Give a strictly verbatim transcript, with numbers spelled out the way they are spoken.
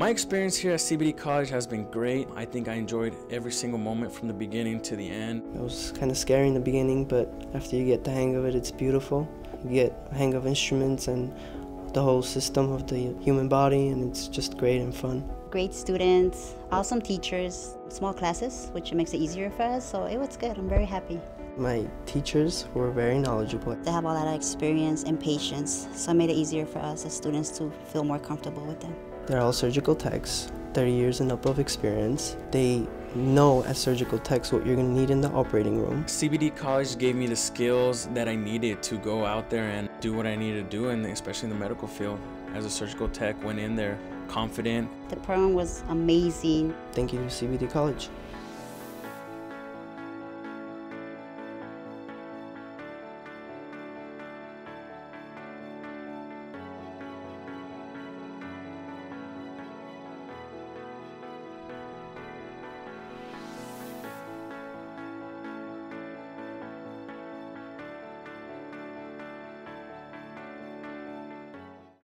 My experience here at C B D College has been great. I think I enjoyed every single moment from the beginning to the end. It was kind of scary in the beginning, but after you get the hang of it, it's beautiful. You get the hang of instruments and the whole system of the human body, and it's just great and fun. Great students, awesome teachers, small classes, which makes it easier for us, so it was good. I'm very happy. My teachers were very knowledgeable. They have a lot of experience and patience, so it made it easier for us as students to feel more comfortable with them. They're all surgical techs, thirty years and up of experience. They know as surgical techs what you're going to need in the operating room. C B D College gave me the skills that I needed to go out there and do what I needed to do, and especially in the medical field. As a surgical tech, went in there confident. The program was amazing. Thank you to C B D College.